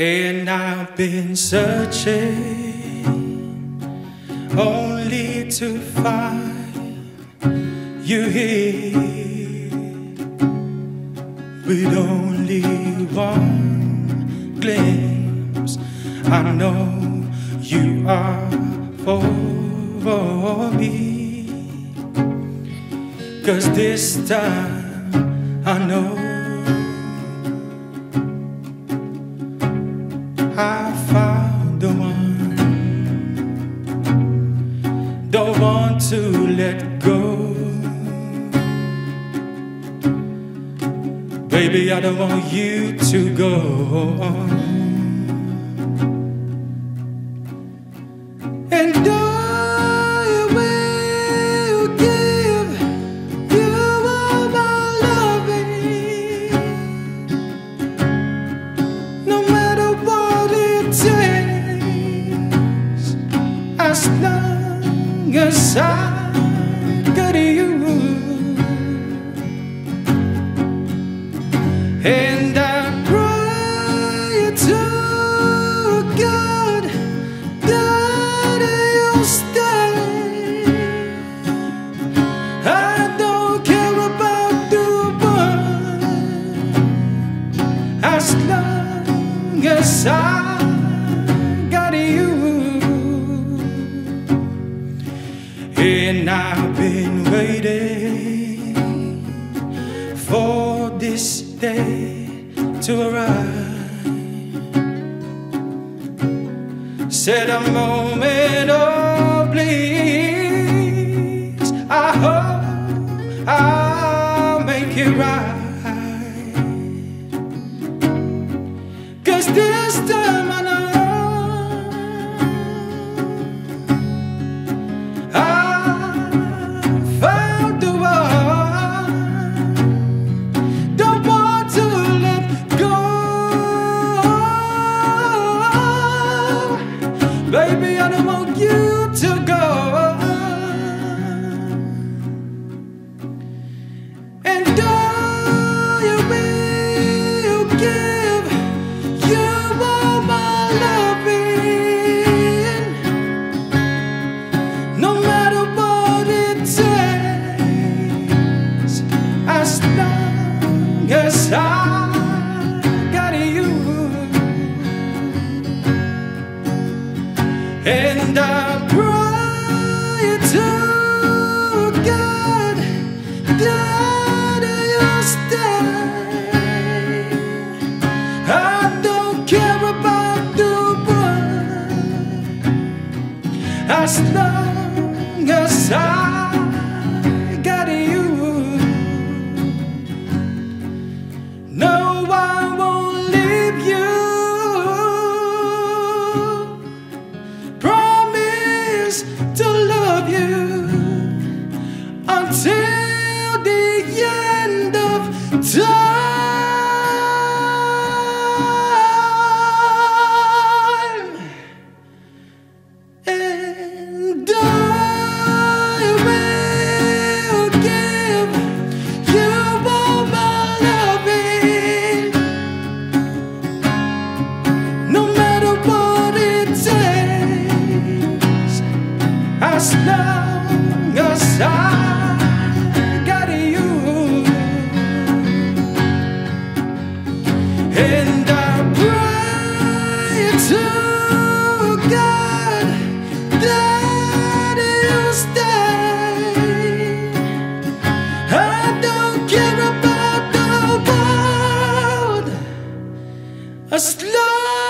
And I've been searching only to find you here, with only one glimpse. I know you are for me, 'cause this time I know I found the one, don't want to let go. Baby, I don't want you to go. And I will give you all my loving, no matter what. As long as I got you, and I pray to God that you'll stay. I don't care about the world, as long as I and I've been waiting for this day to arrive. Said a moment, oh please, I hope I'll make it right, 'cause this time I know to go. And I will give you all my loving, no matter what it takes, as long as I got you. And I as long as I got you, no, I won't leave you. Promise to love you until the end of time. And I will give you all my loving, no matter what it takes, as long as I got you. And I pray to as long